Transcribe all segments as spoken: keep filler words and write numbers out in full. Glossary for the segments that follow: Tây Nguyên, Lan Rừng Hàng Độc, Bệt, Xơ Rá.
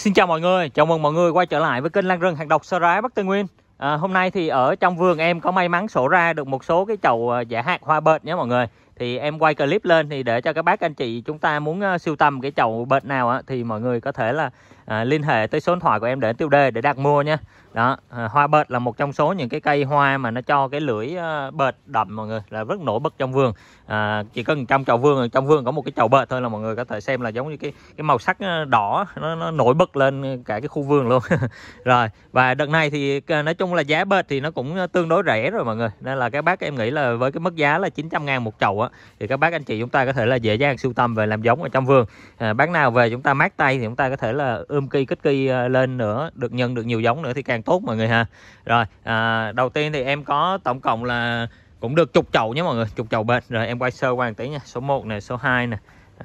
Xin chào mọi người, chào mừng mọi người quay trở lại với kênh Lan Rừng Hàng Độc Xơ Rá Bắc Tây Nguyên. à, Hôm nay thì ở trong vườn em có may mắn sổ ra được một số cái chậu giả hạt hoa bệt nhé mọi người. Thì em quay clip lên thì để cho các bác anh chị chúng ta muốn uh, siêu tầm cái chậu bệt nào á, thì mọi người có thể là uh, liên hệ tới số điện thoại của em để tiêu đề để đặt mua nha. Đó, uh, hoa bệt là một trong số những cái cây hoa mà nó cho cái lưỡi uh, bệt đậm mọi người, là rất nổi bật trong vườn. uh, Chỉ cần trong chậu vườn, trong vườn có một cái chậu bệt thôi là mọi người có thể xem là giống như cái cái màu sắc đỏ nó, nó nổi bật lên cả cái khu vườn luôn. Rồi, và đợt này thì nói chung là giá bệt thì nó cũng tương đối rẻ rồi mọi người. Nên là các bác em nghĩ là với cái mức giá là chín trăm ngàn một chậu á, thì các bác anh chị chúng ta có thể là dễ dàng sưu tầm về làm giống ở trong vườn. à, Bác nào về chúng ta mát tay thì chúng ta có thể là ươm cây kích cây lên nữa, được nhân được nhiều giống nữa thì càng tốt mọi người ha. Rồi à, đầu tiên thì em có tổng cộng là cũng được chục chậu nhé mọi người, chục chậu bệt. Rồi em quay sơ qua một tí nha. Số một này, số hai nè,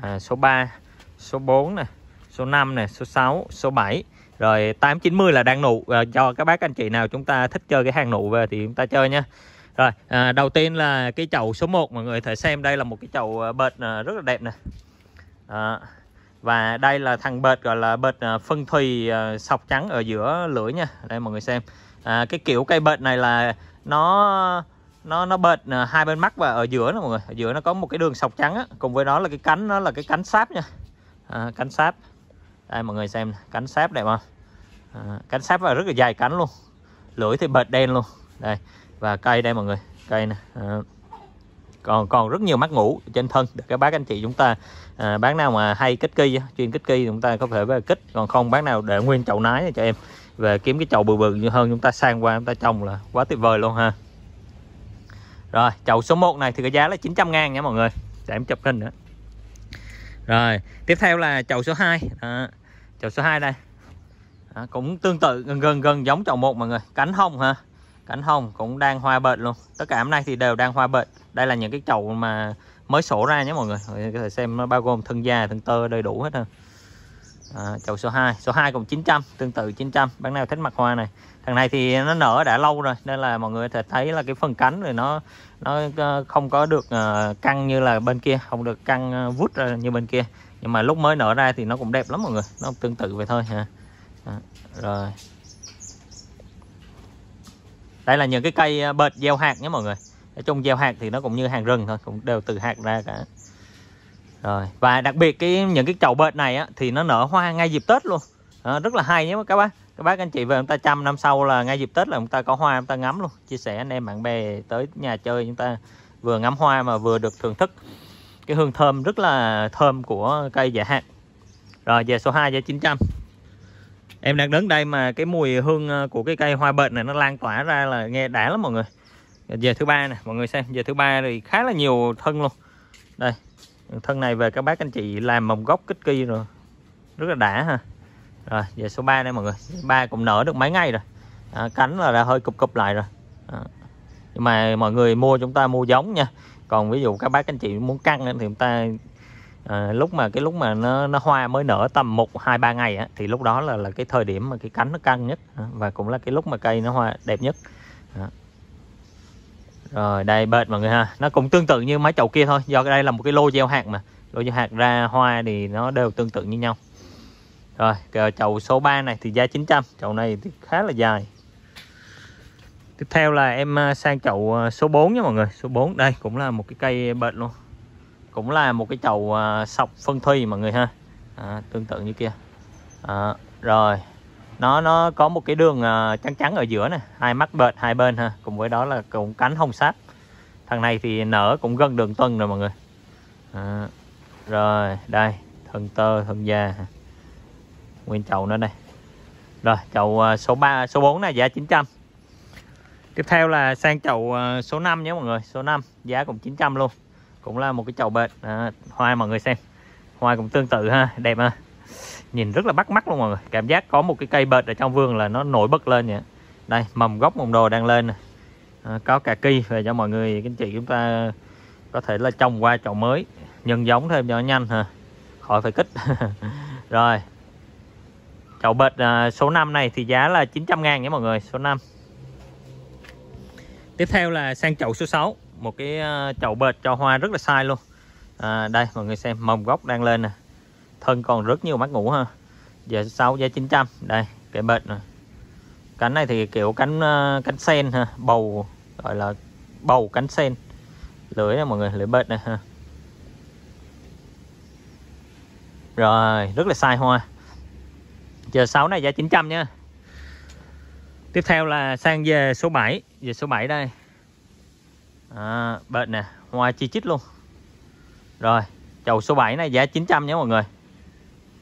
à, số ba, số bốn nè, số năm nè, số sáu, số bảy. Rồi tám chín mươi là đang nụ, à, cho các bác anh chị nào chúng ta thích chơi cái hàng nụ về thì chúng ta chơi nha. Rồi, à, đầu tiên là cái chậu số một mọi người thể xem, đây là một cái chậu bệt rất là đẹp nè. à, Và đây là thằng bệt gọi là bệt phân thùy sọc trắng ở giữa lưỡi nha. Đây mọi người xem, à, cái kiểu cây bệt này là nó nó nó bệt hai bên mắt và ở giữa nè mọi người. Ở giữa nó có một cái đường sọc trắng á, cùng với đó là cái cánh, nó là cái cánh sáp nha. à, Cánh sáp, đây mọi người xem, cánh sáp đẹp không? à, Cánh sáp và rất là dài cánh luôn. Lưỡi thì bệt đen luôn. Đây, và cây đây mọi người, cây nè. à, còn còn rất nhiều mắt ngủ trên thân để các bác anh chị chúng ta, à, bác nào mà hay kích cây chuyên kích cây chúng ta có thể về kích, còn không bác nào để nguyên chậu nái cho em về kiếm cái chậu bự bự như hơn chúng ta sang qua chúng ta trồng là quá tuyệt vời luôn ha. Rồi chậu số một này thì cái giá là chín trăm ngàn nha mọi người, để em chụp hình nữa. Rồi tiếp theo là chậu số hai. à, chậu số hai đây, à, cũng tương tự gần gần gần giống chậu một mọi người. Cánh hồng ha, cánh hồng cũng đang hoa bệt luôn. Tất cả hôm nay thì đều đang hoa bệt. Đây là những cái chậu mà mới sổ ra nhé mọi người. Mọi người có thể xem nó bao gồm thân già, thân tơ đầy đủ hết ha. à, Chậu số hai, số hai cũng chín trăm, tương tự chín trăm. Bạn nào thích mặt hoa này. Thằng này thì nó nở đã lâu rồi nên là mọi người có thể thấy là cái phần cánh rồi nó nó không có được căng như là bên kia, không được căng vút ra như bên kia. Nhưng mà lúc mới nở ra thì nó cũng đẹp lắm mọi người. Nó tương tự vậy thôi ha. à, Rồi đây là những cái cây bệt gieo hạt nhé mọi người. Nói chung gieo hạt thì nó cũng như hàng rừng thôi, cũng đều từ hạt ra cả. Rồi, và đặc biệt cái những cái chậu bệt này á, thì nó nở hoa ngay dịp Tết luôn. À, rất là hay nhé các bác. Các bác anh chị về chúng ta chăm năm sau là ngay dịp Tết là chúng ta có hoa chúng ta ngắm luôn. Chia sẻ anh em bạn bè tới nhà chơi chúng ta vừa ngắm hoa mà vừa được thưởng thức cái hương thơm rất là thơm của cây dạ hạt. Rồi về số hai, về chín trăm. Em đang đứng đây mà cái mùi hương của cái cây hoa bệt này nó lan tỏa ra là nghe đã lắm mọi người. Về thứ ba nè, mọi người xem, về thứ ba thì khá là nhiều thân luôn. Đây, thân này về các bác anh chị làm mầm gốc kích kỳ rồi. Rất là đã ha. Rồi, về số ba đây mọi người. Ba cũng nở được mấy ngày rồi. À, cánh là đã hơi cụp cụp lại rồi. À, nhưng mà mọi người mua chúng ta mua giống nha. Còn ví dụ các bác anh chị muốn căng thì chúng ta À, lúc mà cái lúc mà nó, nó hoa mới nở tầm một hai ba ngày á, thì lúc đó là là cái thời điểm mà cái cánh nó căng nhất và cũng là cái lúc mà cây nó hoa đẹp nhất. Đó. Rồi đây bệt mọi người ha, nó cũng tương tự như mấy chậu kia thôi, do cái đây là một cái lô gieo hạt mà, lô gieo hạt ra hoa thì nó đều tương tự như nhau. Rồi chậu số ba này thì giá chín trăm, chậu này thì khá là dài. Tiếp theo là em sang chậu số bốn nha mọi người. Số bốn đây cũng là một cái cây bệt luôn, cũng là một cái chậu sọc phân thùy mọi người ha. à, Tương tự như kia. à, Rồi nó nó có một cái đường trắng trắng ở giữa nè, hai mắt bệt hai bên ha, cùng với đó là cũng cánh hồng sáp. Thằng này thì nở cũng gần đường tuần rồi mọi người. à, Rồi đây, thân tơ thân già, nguyên chậu nữa đây. Rồi chậu số ba, số bốn này giá chín trăm. Tiếp theo là sang chậu số năm nhé mọi người. Số năm giá cũng chín trăm luôn, cũng là một cái chậu bệt. à, Hoa mọi người xem, hoa cũng tương tự ha, đẹp ha, nhìn rất là bắt mắt luôn mọi người. Cảm giác có một cái cây bệt ở trong vườn là nó nổi bật lên nhỉ. Đây mầm gốc mầm đồ đang lên. à, Có cà ki về cho mọi người, các anh chị chúng ta có thể là trồng qua chậu mới, nhân giống thêm cho nó nhanh ha, khỏi phải kích. Rồi chậu bệt à, số năm này thì giá là chín trăm ngàn nhé mọi người. Số năm. Tiếp theo là sang chậu số sáu, một cái chậu bệt cho hoa rất là sai luôn. à, Đây mọi người xem, mầm gốc đang lên nè, thân còn rất nhiều mắt ngủ ha. giá sáu, giá chín trăm. Đây cái bệnh này. Cánh này thì kiểu cánh cánh sen ha, bầu gọi là bầu cánh sen. Lưới này mọi người, lưới bệnh này ha. Rồi, rất là sai hoa. Giờ sáu này giá chín trăm nha. Tiếp theo là sang về số bảy, về số bảy đây. À, bệnh nè, hoa chi chít luôn. Rồi, chậu số bảy này giá chín trăm nha mọi người.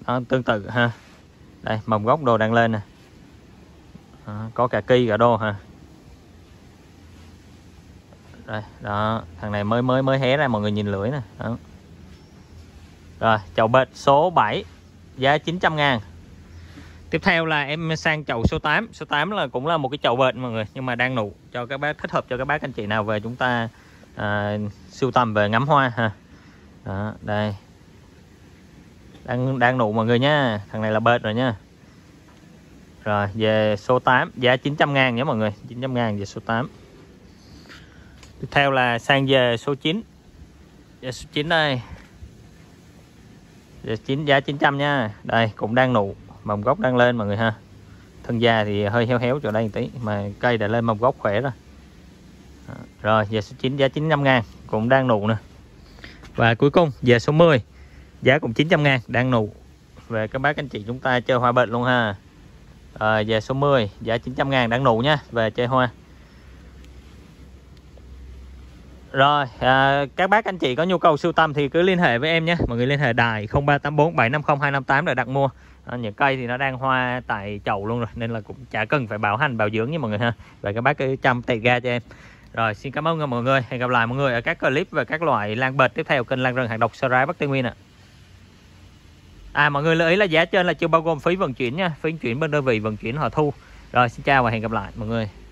Đó, tương tự ha. Đây, mầm gốc đồ đang lên nè. À, có cả ki cả đô ha. Đây, đó, thằng này mới mới mới hé ra mọi người nhìn lưỡi nè. Đó. Rồi, chậu bệt số bảy giá chín trăm ngàn. Tiếp theo là em sang chậu số tám. Số tám là cũng là một cái chậu bệt mọi người, nhưng mà đang nụ, cho các bác thích hợp cho các bác anh chị nào về chúng ta à, sưu tầm về ngắm hoa ha. Đó, đây. Đang đang nụ mọi người nha, thằng này là bệt rồi nha. Rồi, về số tám giá chín trăm ngàn nha mọi người, chín trăm ngàn về số tám. Tiếp theo là sang về số chín. Về số chín đây. chín giá chín trăm nha. Đây cũng đang nụ, mầm gốc đang lên mọi người ha. Thân già thì hơi héo héo chỗ đây một tí, mà cây đã lên mầm gốc khỏe rồi. Rồi về số chín giá chín trăm ngàn, cũng đang nụ nè. Và cuối cùng về số mười, giá cũng chín trăm ngàn, đang nụ. Về các bác anh chị chúng ta chơi hoa bệnh luôn ha. Rồi về số mười giá chín trăm ngàn, đang nụ nha, về chơi hoa. Rồi à, các bác anh chị có nhu cầu sưu tầm thì cứ liên hệ với em nhé. Mọi người liên hệ đài không ba tám bốn bảy năm không hai năm tám để đặt mua. À, những cây thì nó đang hoa tại chậu luôn rồi, nên là cũng chả cần phải bảo hành bảo dưỡng nha mọi người ha. Vậy các bác cứ chăm tẹt ga cho em. Rồi xin cảm ơn mọi người. Hẹn gặp lại mọi người ở các clip về các loại lan bệt tiếp theo kênh Lan Rừng Hàng Độc Xơ Rá Bắc Tây Nguyên ạ. À. à mọi người lưu ý là giá trên là chưa bao gồm phí vận chuyển nha. Phí vận chuyển bên đơn vị vận chuyển họ thu. Rồi xin chào và hẹn gặp lại mọi người.